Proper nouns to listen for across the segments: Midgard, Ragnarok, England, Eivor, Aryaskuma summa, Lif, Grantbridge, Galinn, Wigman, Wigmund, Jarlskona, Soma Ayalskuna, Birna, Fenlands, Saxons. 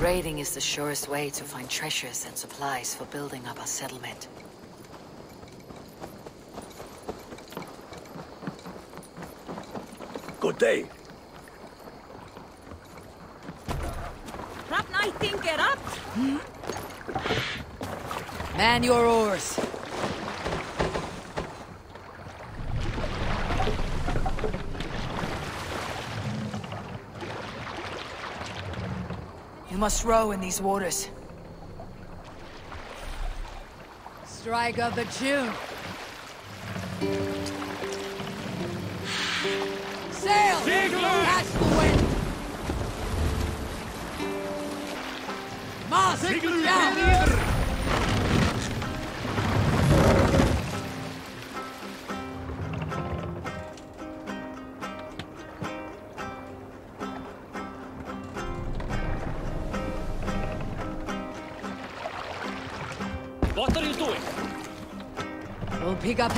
Raiding is the surest way to find treasures and supplies for building up our settlement. Good day. Man your oars. You must row in these waters. Strike of the tune. Sail! Catch the wind! Mast down! What are you doing? We'll pick up.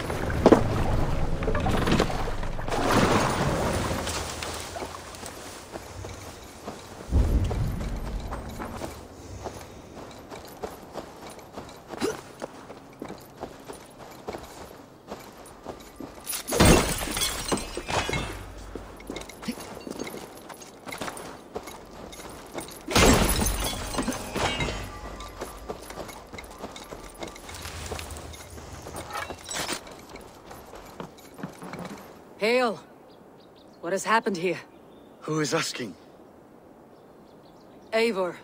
Hail! What has happened here? Who is asking? Eivor,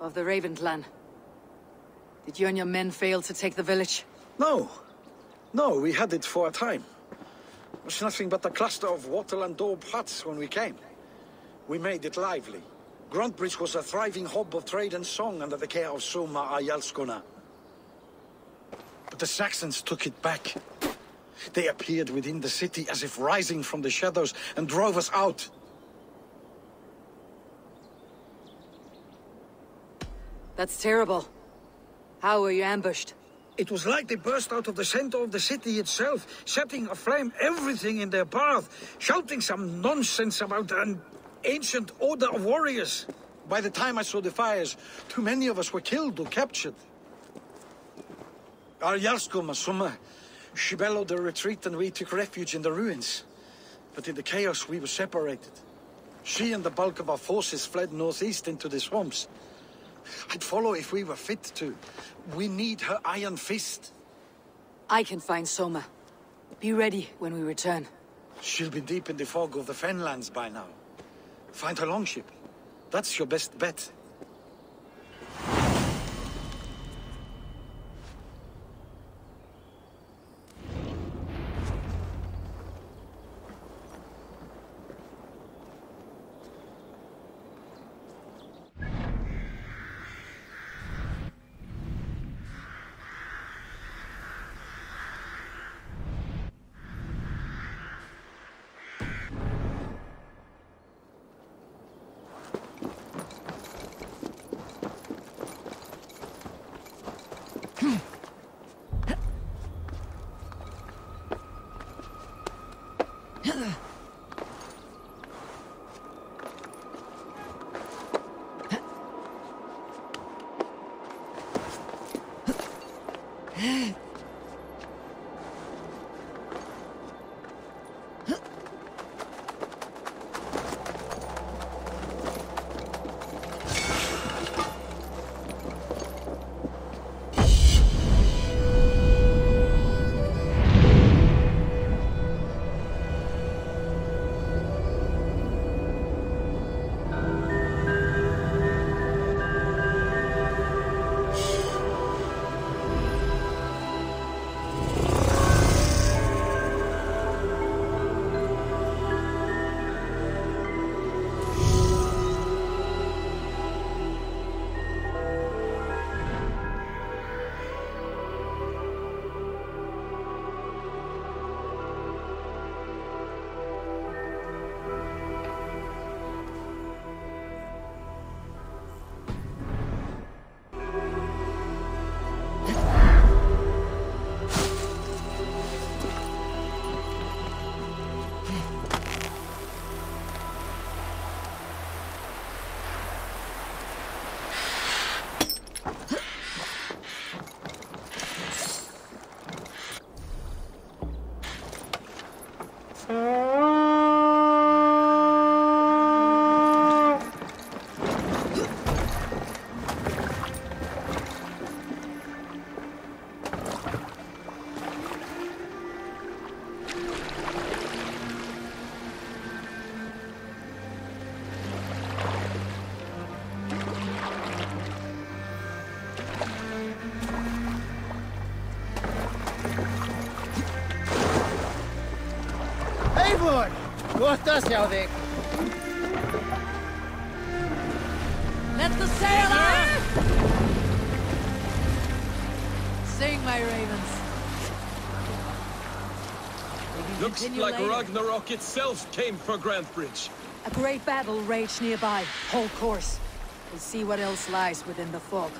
of the Raven clan. Did you and your men fail to take the village? No, we had it for a time. It was nothing but a cluster of wattle and daub huts when we came. We made it lively. Grantbridge was a thriving hub of trade and song under the care of Soma Ayalskuna. But the Saxons took it back. They appeared within the city as if rising from the shadows and drove us out. That's terrible. How were you ambushed? It was like they burst out of the center of the city itself, setting aflame everything in their path, shouting some nonsense about an ancient order of warriors. By the time I saw the fires, too many of us were killed or captured. Aryaskuma summa. She bellowed a retreat and we took refuge in the ruins. But in the chaos we were separated. She and the bulk of our forces fled northeast into the swamps. I'd follow if we were fit to. We need her iron fist. I can find Soma. Be ready when we return. She'll be deep in the fog of the Fenlands by now. Find her longship. That's your best bet. Let the sail out! Sing, my ravens. Looks like later. Ragnarok itself came for Grantbridge. A great battle raged nearby. Hold course. We'll see what else lies within the fog.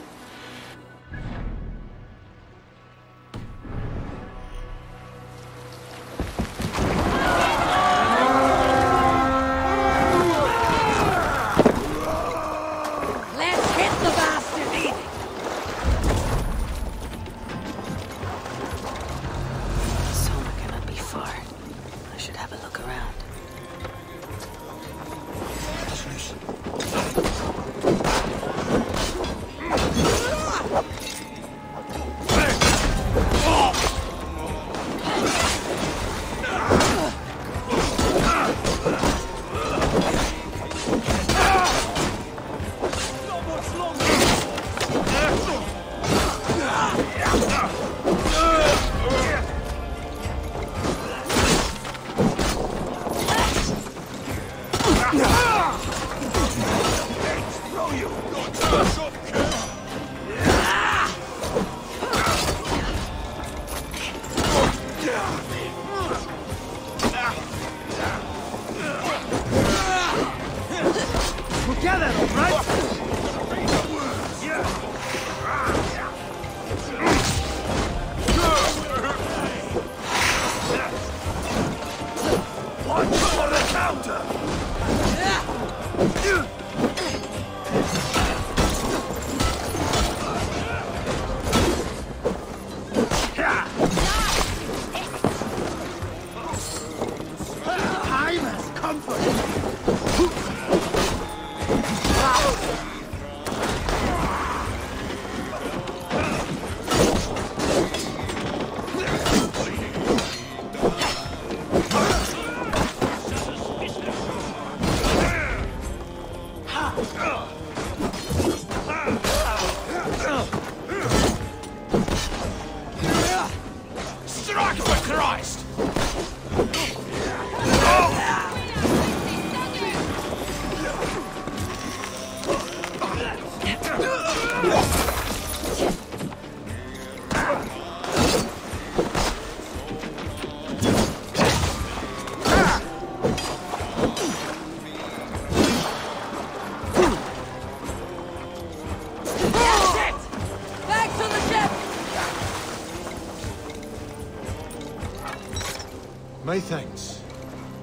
My thanks.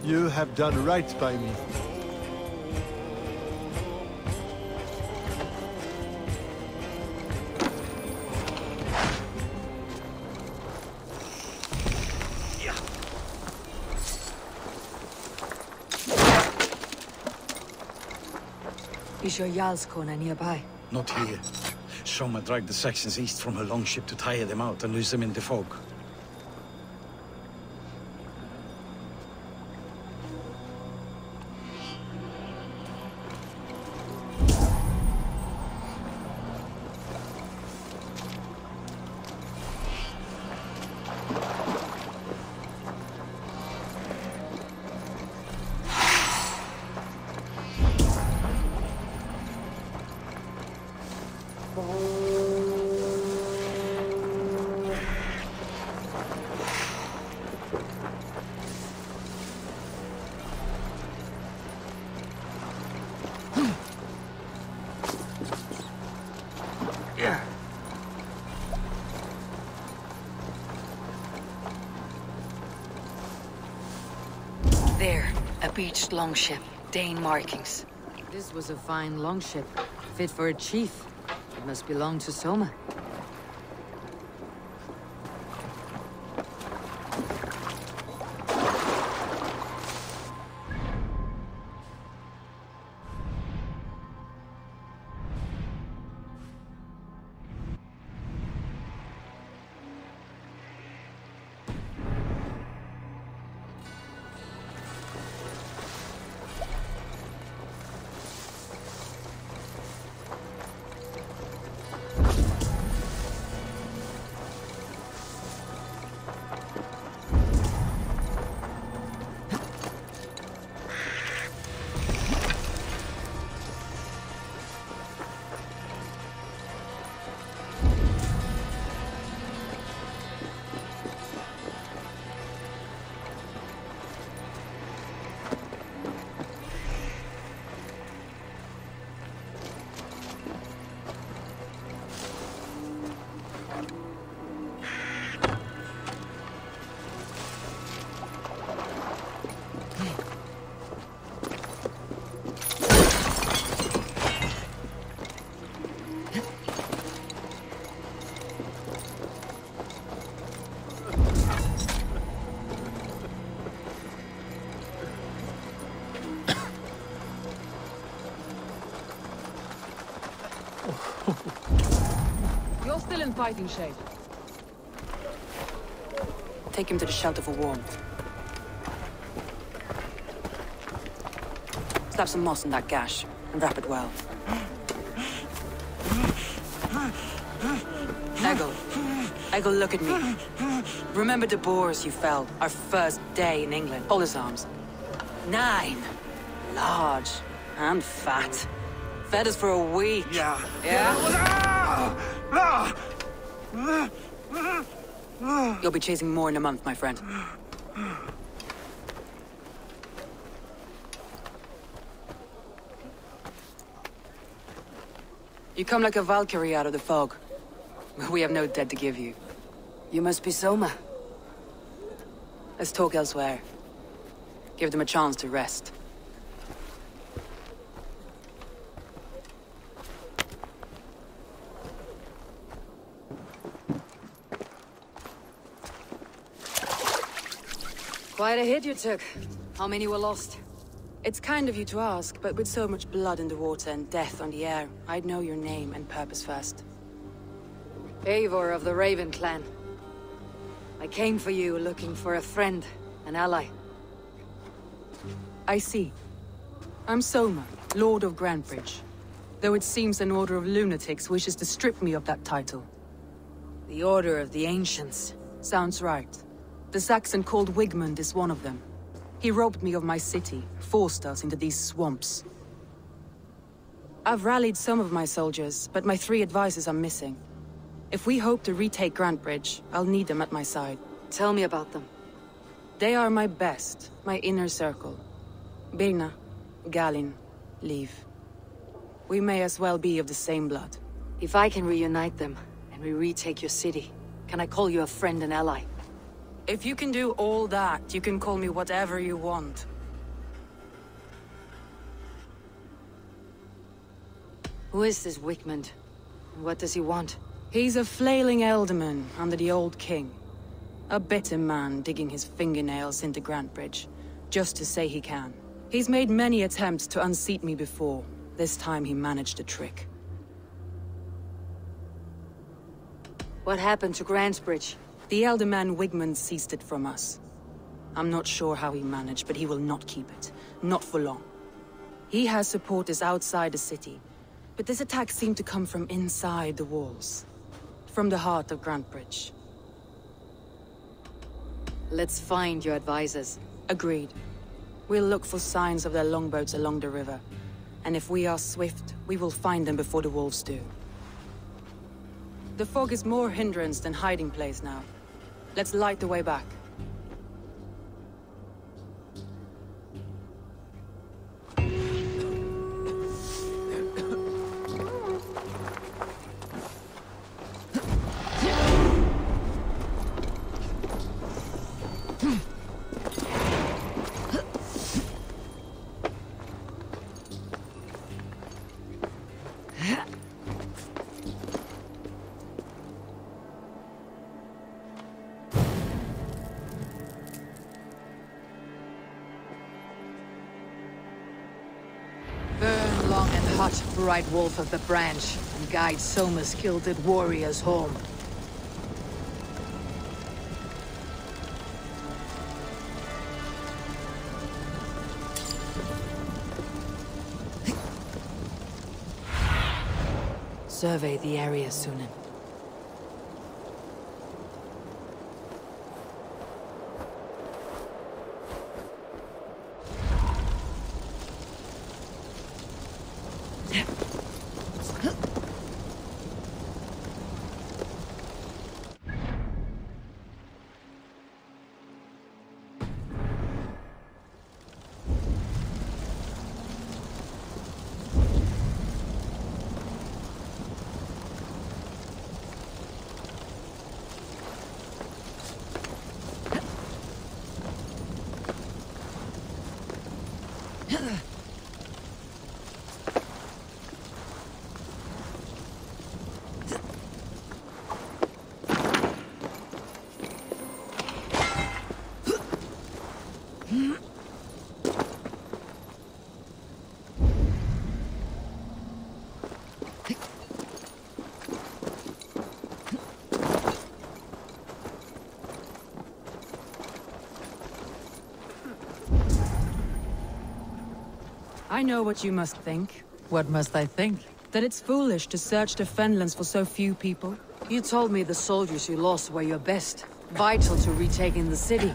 You have done right by me. Is your Jarlskona nearby? Not here. Soma dragged the Saxons east from her longship to tire them out and lose them in the fog. Beached longship, Dane markings. This was a fine longship, fit for a chief. It must belong to Soma. You're still in fighting shape. Take him to the shelter for warmth. Slap some moss in that gash and wrap it well. Eivor, look at me. Remember the Boers you fell, our first day in England. Hold his arms. 9. Large. And fat. Fed us for a week. Yeah. Yeah? You'll be chasing more in a month, my friend. You come like a Valkyrie out of the fog. We have no dead to give you. You must be Soma. Let's talk elsewhere. Give them a chance to rest. Quite a hit you took. How many were lost? It's kind of you to ask, but with so much blood in the water and death on the air, I'd know your name and purpose first. Eivor of the Raven Clan. I came for you looking for a friend, an ally. I see. I'm Soma, Lord of Grantbridge. Though it seems an order of lunatics wishes to strip me of that title. The Order of the Ancients. Sounds right. The Saxon called Wigmund is one of them. He robbed me of my city, forced us into these swamps. I've rallied some of my soldiers, but my 3 advisors are missing. If we hope to retake Grantbridge, I'll need them at my side. Tell me about them. They are my best, my inner circle. Birna, Galinn, Lif. We may as well be of the same blood. If I can reunite them, and we retake your city, can I call you a friend and ally? If you can do all that, you can call me whatever you want. Who is this Wigmund? What does he want? He's a flailing elderman under the old king. A bitter man digging his fingernails into Grantbridge, just to say he can. He's made many attempts to unseat me before. This time he managed a trick. What happened to Grantbridge? The elder man Wigman seized it from us. I'm not sure how he managed, but he will not keep it. Not for long. He has supporters outside the city, but this attack seemed to come from inside the walls. From the heart of Grantbridge. Let's find your advisors. Agreed. We'll look for signs of their longboats along the river. And if we are swift, we will find them before the wolves do. The fog is more hindrance than hiding place now. Let's light the way back. Bright wolf of the branch, and guide Soma's gilded warriors home. Survey the area, Sunan. I know what you must think. What must I think? That it's foolish to search the Fenlands for so few people. You told me the soldiers you lost were your best, vital to retaking the city.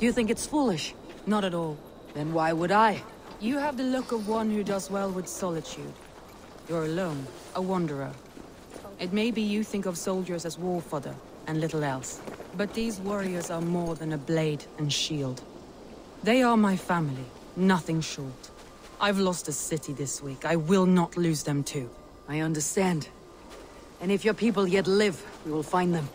You think it's foolish? Not at all. Then why would I? You have the look of one who does well with solitude. You're alone, a wanderer. It may be you think of soldiers as war fodder, and little else. But these warriors are more than a blade and shield. They are my family, nothing short. I've lost a city this week, I will not lose them too. I understand. And if your people yet live, we will find them.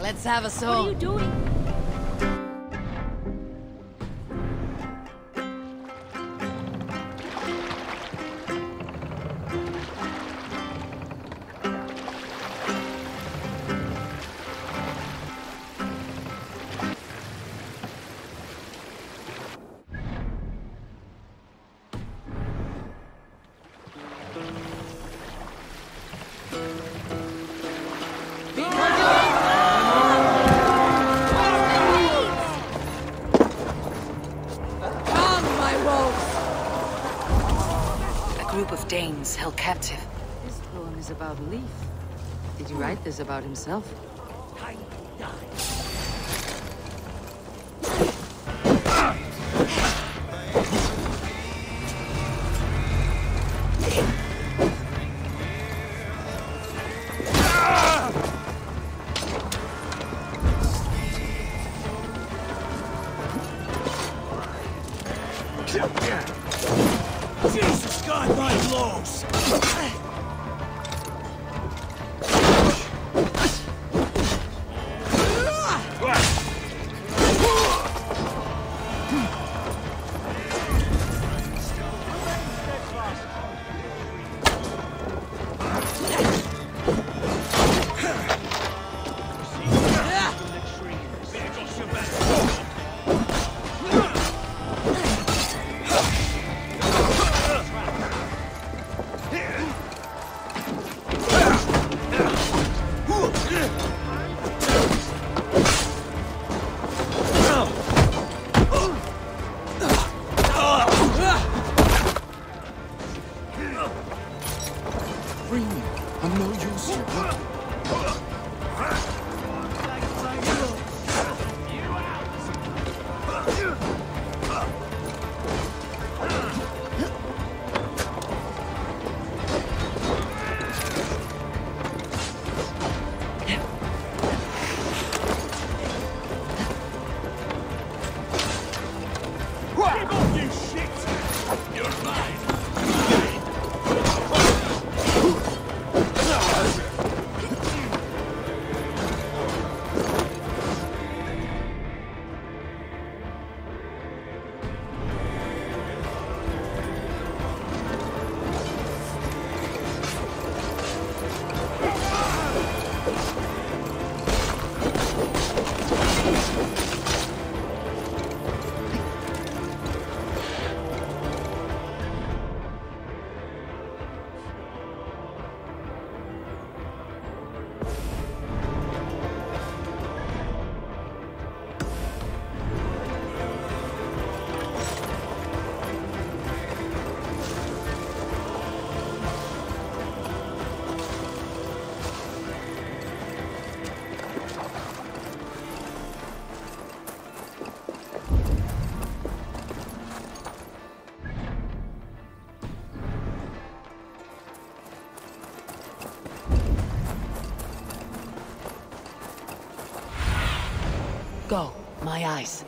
Let's have a soul. What are you doing? Danes held captive. This poem is about Lif. Did you write this about himself? Yeah. Go, my eyes.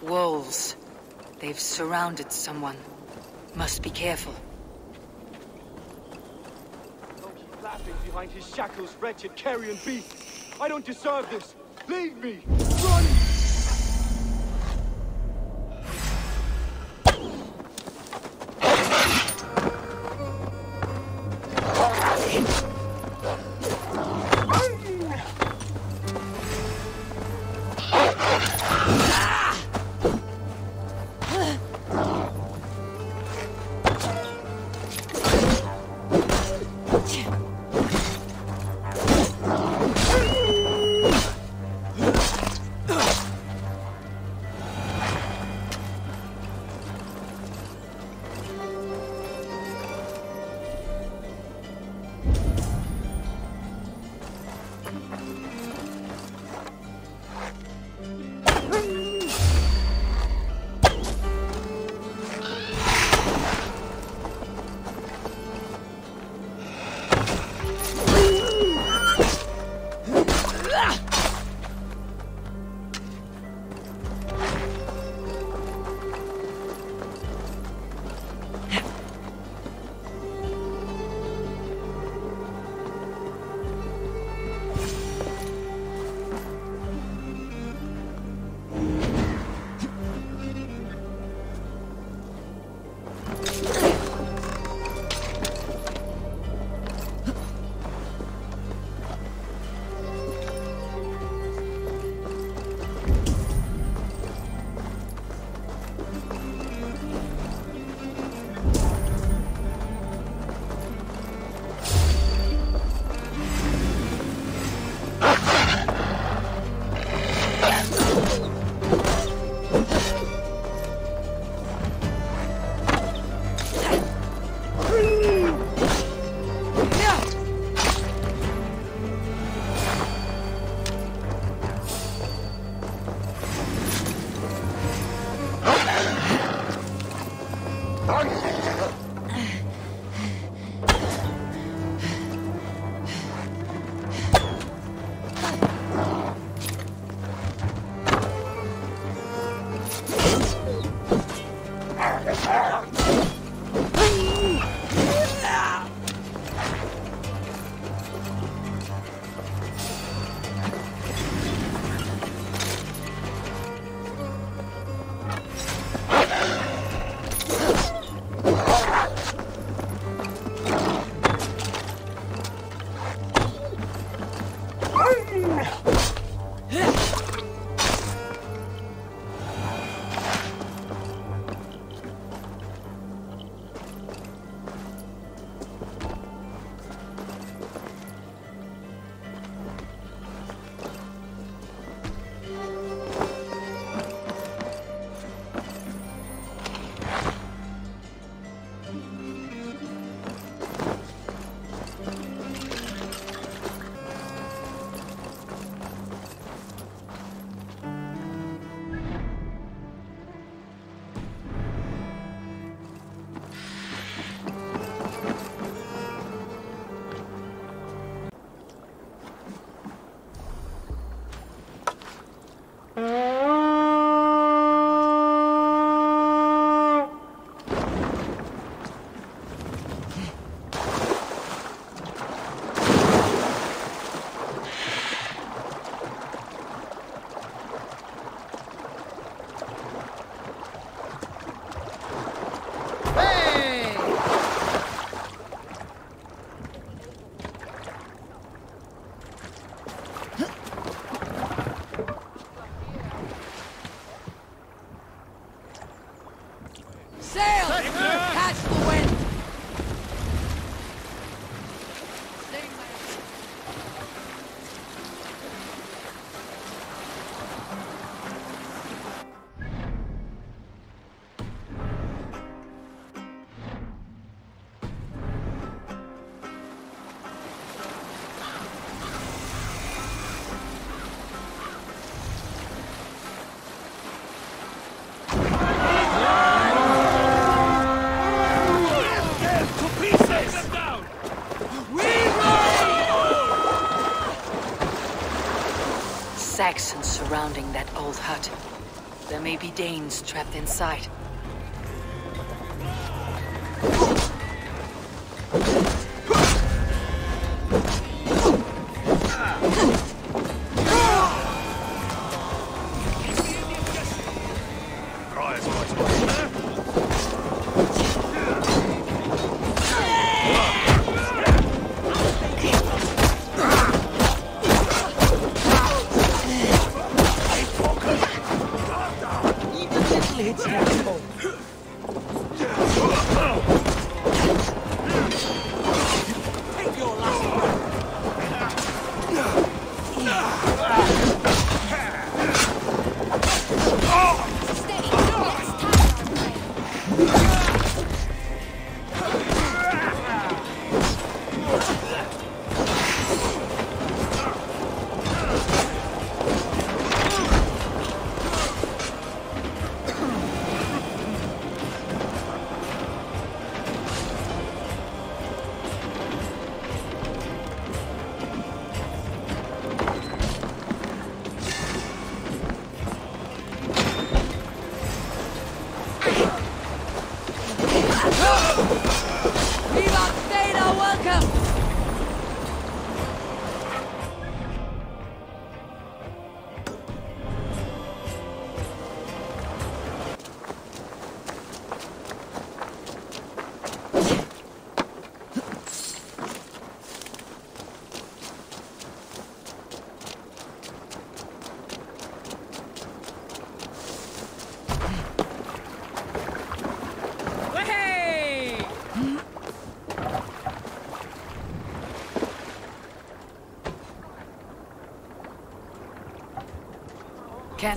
Wolves. They've surrounded someone. Must be careful. Don't keep laughing behind his shackles, wretched carrion beast. I don't deserve this. Leave me! Run! Saxons surrounding that old hut. There may be Danes trapped inside.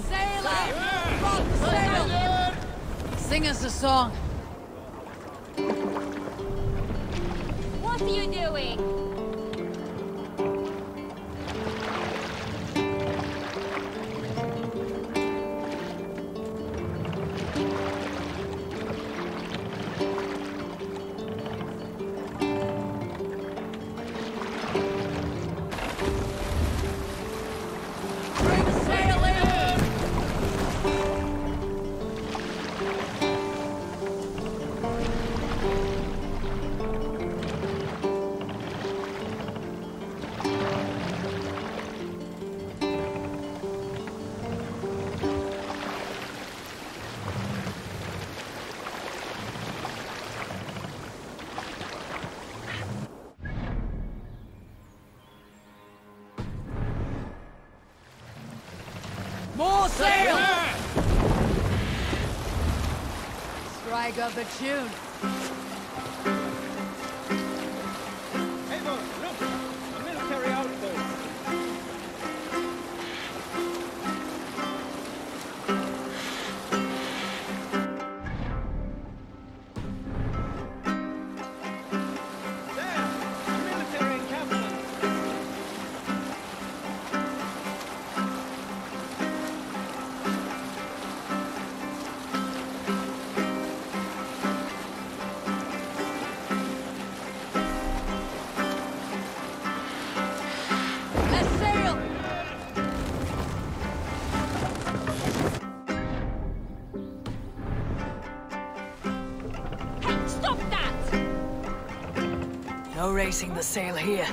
Sailor! Sailor! Sing us a song. What are you doing? Strike up a tune. Eivor, look! A military outpost. There! A military encampment. No raising the sail here.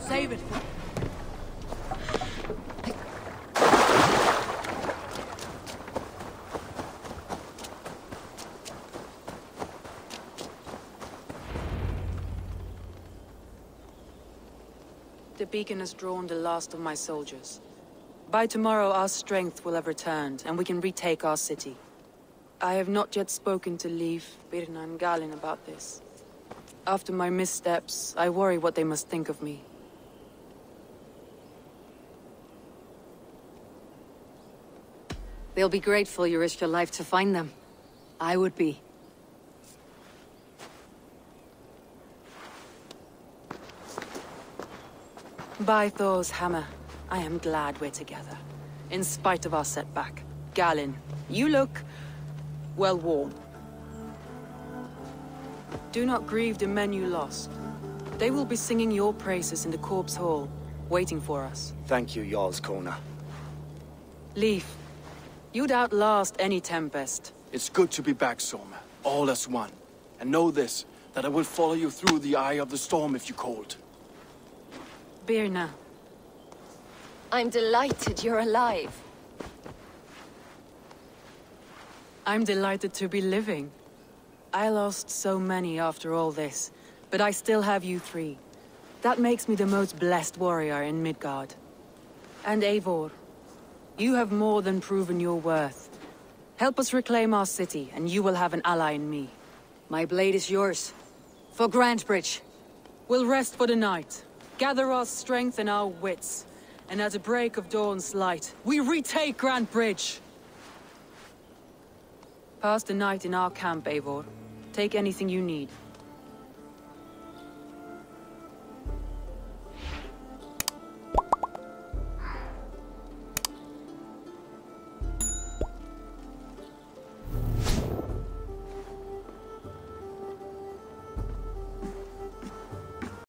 Save it for... The beacon has drawn the last of my soldiers. By tomorrow our strength will have returned and we can retake our city. I have not yet spoken to Lif, Birna and Galinn about this. After my missteps, I worry what they must think of me. They'll be grateful you risked your life to find them. I would be. By Thor's hammer, I am glad we're together. In spite of our setback. Galinn, you look... well worn. Do not grieve the men you lost. They will be singing your praises in the Corpse Hall, waiting for us. Thank you, Jarlskona. Lif, you'd outlast any tempest. It's good to be back, Soma. All as one. And know this, that I will follow you through the eye of the storm if you called. Birna. I'm delighted you're alive. I'm delighted to be living. I lost so many after all this, but I still have you three. That makes me the most blessed warrior in Midgard. And Eivor, you have more than proven your worth. Help us reclaim our city, and you will have an ally in me. My blade is yours. For Grantbridge. We'll rest for the night. Gather our strength and our wits. And at the break of dawn's light, we retake Grantbridge! Pass the night in our camp, Eivor. Take anything you need.